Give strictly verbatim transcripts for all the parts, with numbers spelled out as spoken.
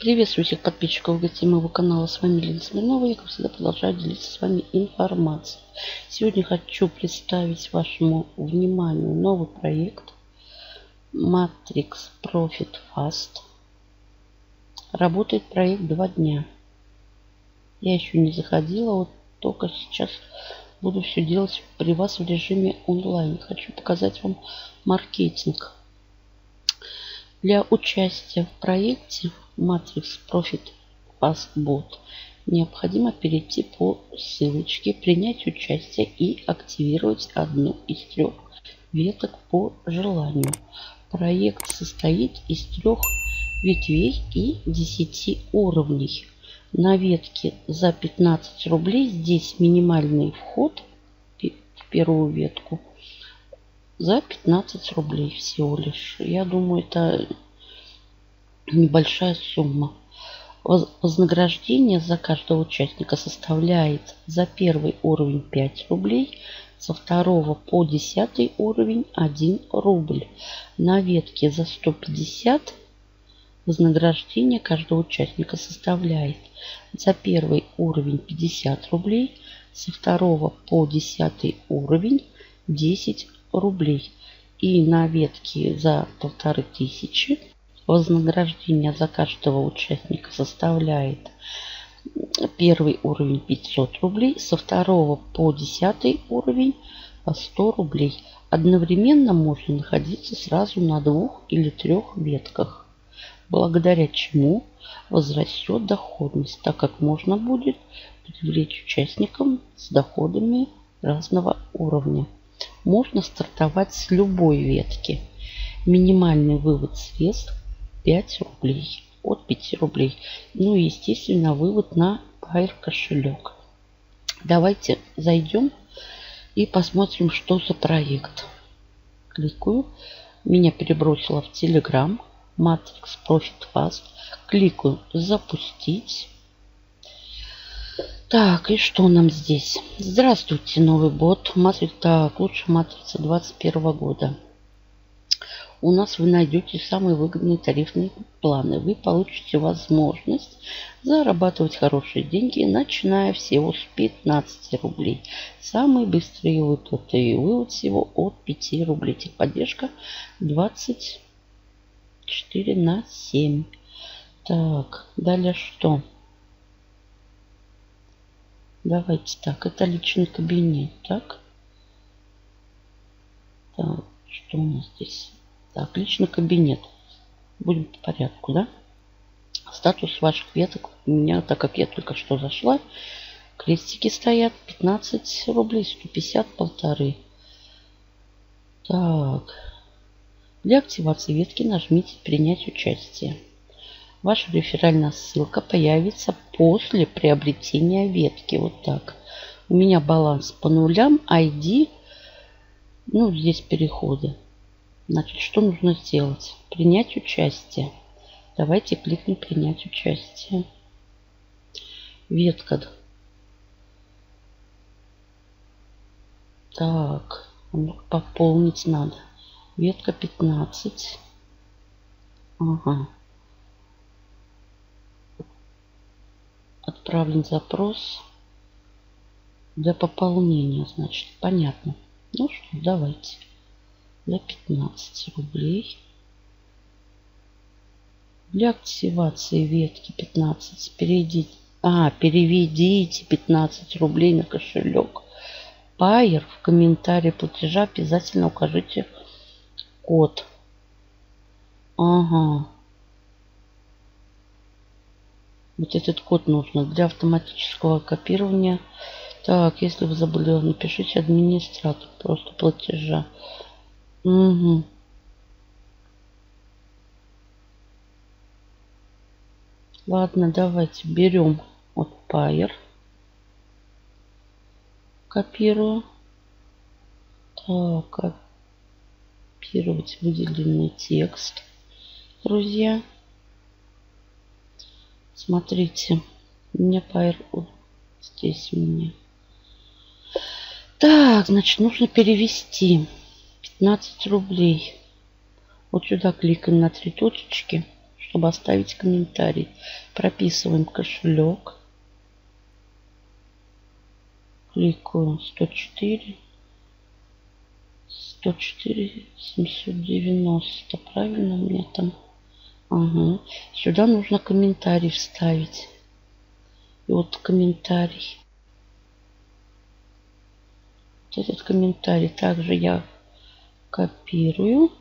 Приветствую всех подписчиков и гостей моего канала. С вами Елена Смирнова. Я, как всегда, продолжаю делиться с вами информацией. Сегодня хочу представить вашему вниманию новый проект MatrixProfitFast. Работает проект два дня. Я еще не заходила, вот только сейчас буду все делать при вас в режиме онлайн. Хочу показать вам маркетинг. Для участия в проекте MatrixProfitFast_bot необходимо перейти по ссылочке, принять участие и активировать одну из трех веток по желанию. Проект состоит из трех ветвей и десяти уровней. На ветке за пятнадцать рублей здесь минимальный вход в первую ветку. За пятнадцать рублей всего лишь. Я думаю, это небольшая сумма. Вознаграждение за каждого участника составляет за первый уровень пять рублей, со второго по десятый уровень один рубль. На ветке за сто пятьдесят вознаграждение каждого участника составляет за первый уровень пятьдесят рублей, со второго по десятый уровень десять рублей. И на ветке за полторы тысячи вознаграждение за каждого участника составляет первый уровень пятьсот рублей, со второго по десятый уровень сто рублей. Одновременно можно находиться сразу на двух или трех ветках, благодаря чему возрастет доходность, так как можно будет привлечь участникам с доходами разного уровня. Можно стартовать с любой ветки. Минимальный вывод средств пять рублей. От пяти рублей. Ну и, естественно, вывод на Payeer кошелек. Давайте зайдем и посмотрим, что за проект. Кликаю. Меня перебросило в Telegram. MatrixProfitFast. Кликаю запустить. Так, и что нам здесь? Здравствуйте, новый бот. Матрица, так, лучшая матрица две тысячи двадцать первого года. У нас вы найдете самые выгодные тарифные планы. Вы получите возможность зарабатывать хорошие деньги, начиная всего с пятнадцати рублей. Самые быстрые выплаты и вывод всего от пяти рублей. Техподдержка двадцать четыре на семь. Так, далее что? Давайте так, это личный кабинет, так? Так, что у нас здесь? Так, личный кабинет. Будем по порядку, да? Статус ваших веток у меня, так как я только что зашла, крестики стоят, пятнадцать рублей, сто пятьдесят, полторы. Так, для активации ветки нажмите «Принять участие». Ваша реферальная ссылка появится после приобретения ветки. Вот так. У меня баланс по нулям, ай ди, ну здесь переходы. Значит, что нужно сделать? Принять участие. Давайте кликнем «Принять участие». Ветка. Так, пополнить надо. Ветка пятнадцать. Ага. Отправлен запрос для пополнения, значит, понятно. Ну что, давайте. За пятнадцать рублей. Для активации ветки пятнадцать. Перейдите, а, переведите пятнадцать рублей на кошелек Payeer. В комментарии платежа обязательно укажите код. Ага. Вот этот код нужно для автоматического копирования. Так, если вы забыли, напишите администратор просто платежа. Угу. Ладно, давайте берем от Payeer. Копирую. Так, копировать выделенный текст, друзья. Смотрите, у меня Payeer вот здесь у меня. Так, значит, нужно перевести пятнадцать рублей. Вот сюда кликаем на три точечки, чтобы оставить комментарий. Прописываем кошелек. Кликаем сто четыре, сто четыре, семьсот девяносто. Правильно мне там? Ага. Сюда нужно комментарий вставить. И вот комментарий. Вот этот комментарий также я копирую.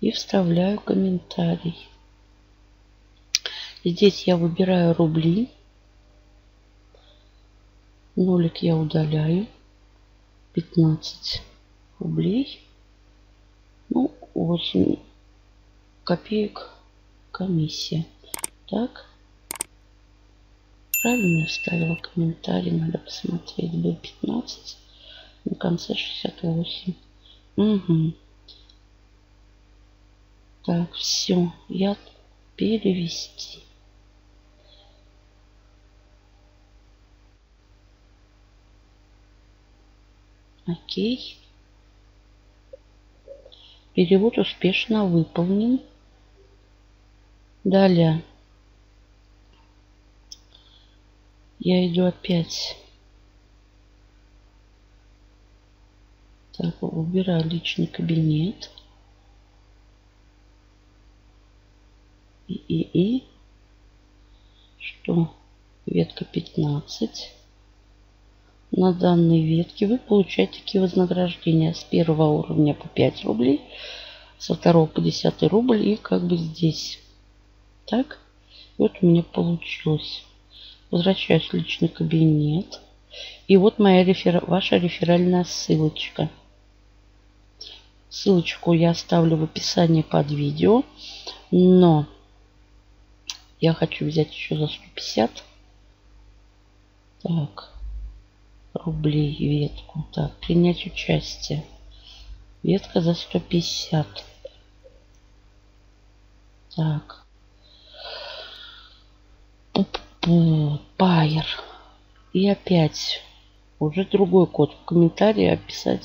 И вставляю комментарий. Здесь я выбираю рубли. Нолик я удаляю. пятнадцать рублей. Ну, восемь копеек комиссия. Так. Правильно я вставила комментарий. Надо посмотреть. Было пятнадцать. На конце шестьдесят восемь. Угу. Так, все. Я перевести. Окей. Перевод успешно выполнен. Далее. Я иду опять. Так, убираю личный кабинет. И, и, и. Что? Ветка пятнадцать. На данной ветке вы получаете такие вознаграждения с первого уровня по пять рублей, со второго по десять рубль и как бы здесь. Так, вот у меня получилось. Возвращаюсь в личный кабинет. И вот моя рефер... ваша реферальная ссылочка. Ссылочку я оставлю в описании под видео. Но я хочу взять еще за сто пятьдесят. Так. Рублей ветку. Так, принять участие. Ветка за сто пятьдесят. Так. Payeer. И опять. Уже другой код. В комментарии описать.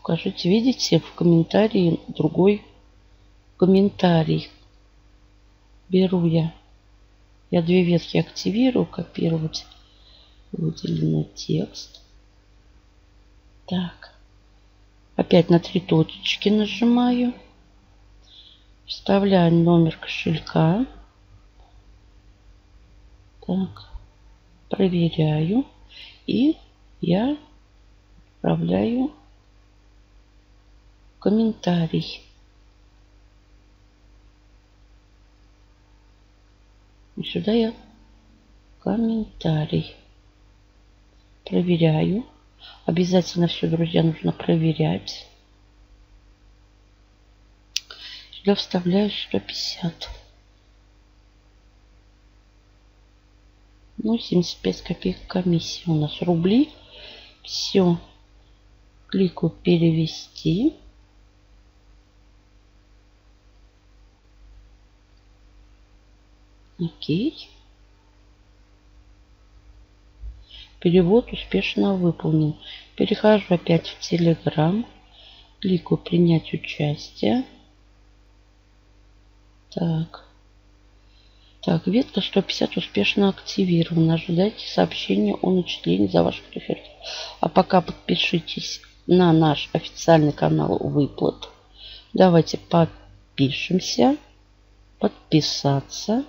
Укажите, видите, в комментарии другой комментарий. Беру я. Я две ветки активирую. Копировать. Выделенный текст. Так. Опять на три точечки нажимаю. Вставляю номер кошелька. Так. Проверяю. И я отправляю комментарий. И сюда я комментарий. Проверяю. Обязательно все, друзья, нужно проверять. Сюда вставляю сто пятьдесят. Ну, семьдесят пять копеек комиссии у нас. Рубли. Все. Кликаю перевести. Окей. Перевод успешно выполнен. Перехожу опять в Телеграм. Кликаю принять участие. Так. Так, ветка сто пятьдесят успешно активирована. Ожидайте сообщения о начислении за ваш реферальный. А пока подпишитесь на наш официальный канал выплат. Давайте подпишемся. Подписаться.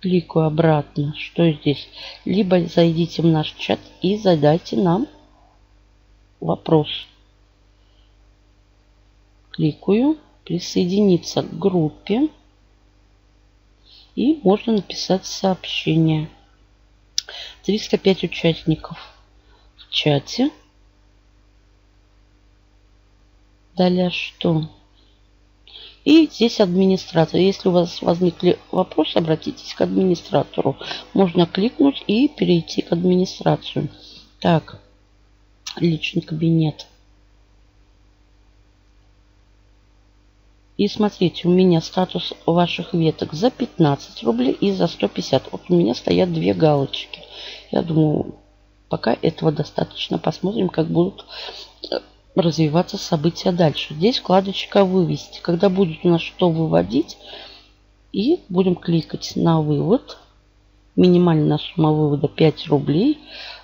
Кликаю обратно. Что здесь? Либо зайдите в наш чат и задайте нам вопрос. Кликаю. Присоединиться к группе. И можно написать сообщение. триста пять участников в чате. Далее что? И здесь администратор. Если у вас возникли вопросы, обратитесь к администратору. Можно кликнуть и перейти к администрацию. Так, личный кабинет. И смотрите, у меня статус ваших веток за пятнадцать рублей и за сто пятьдесят. Вот у меня стоят две галочки. Я думаю, пока этого достаточно. Посмотрим, как будут развиваться события дальше. Здесь вкладочка «Вывести». Когда будет у нас что выводить, и будем кликать на вывод. Минимальная сумма вывода пять рублей.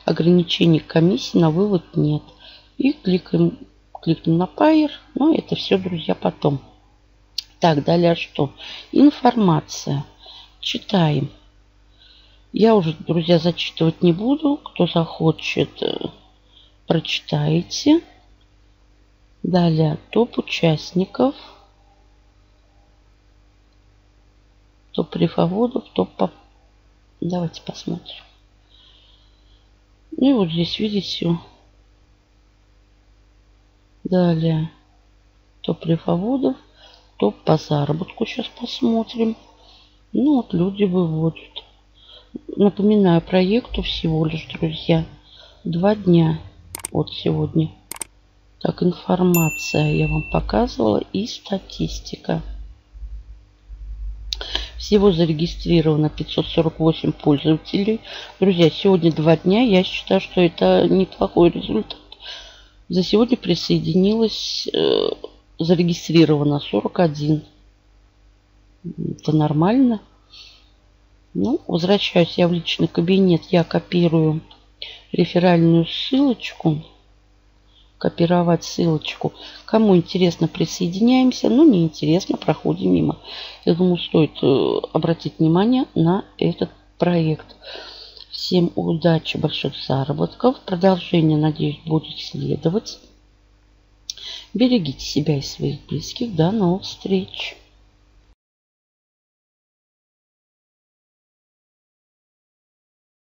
Ограничений комиссии на вывод нет. И кликаем, кликнем на Payeer. Но это все, друзья, потом. Так, далее что? Информация. Читаем. Я уже, друзья, зачитывать не буду. Кто захочет, прочитайте. Далее топ участников, топ рифоводов, топ... Поп... Давайте посмотрим. И вот здесь видите. Далее топ рифоводов, топ по заработку. Сейчас посмотрим. Ну вот люди выводят. Напоминаю, проекту всего лишь, друзья, два дня. Вот сегодня. Так, информация я вам показывала и статистика. Всего зарегистрировано пятьсот сорок восемь пользователей. Друзья, сегодня два дня. Я считаю, что это неплохой результат. За сегодня присоединилось, э, зарегистрировано сорок один. Это нормально. Ну, возвращаюсь я в личный кабинет. Я копирую реферальную ссылочку. Копировать ссылочку. Кому интересно, присоединяемся. Ну, не интересно, проходим мимо. Я думаю, стоит обратить внимание на этот проект. Всем удачи, больших заработков. Продолжение, надеюсь, будет следовать. Берегите себя и своих близких. До новых встреч.